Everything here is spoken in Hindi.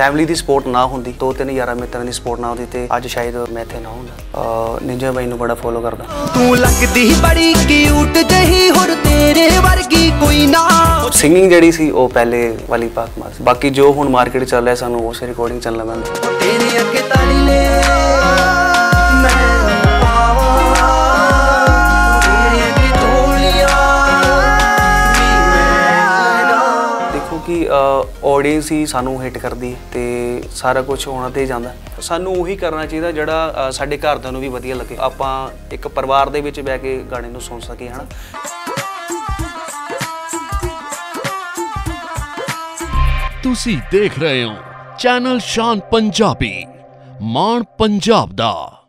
फैमिली की सपोर्ट ना होंगी, दो तीन यार मित्रों की सपोर्ट ना होंगी तो आज शायद मैं इतने ना हूँ। निंजा भाई नूं बड़ा फॉलो करता। तू लगदी बड़ी क्यूट जही और तेरे वर्गी कोई ना। सिंगिंग जड़ी सी वो पहले वाली पाक मास, बाकी जो हुण मार्केट चल रहा है सानू उस रिकॉर्डिंग चलना पैंदा। देखो कि ऑडियंस ही सानू हिट करती है तो सारा कुछ उन्हां ते ही जांदा। सानू उही करना चाहिए जिहड़ा साडे घरदिआं नूं भी वधिया लगे, आपां एक परिवार दे विच बैठ के गाणे नूं सुण सकी, है ना। तुसी देख रहे हो चैनल शान पंजाबी, मान पंजाब दा।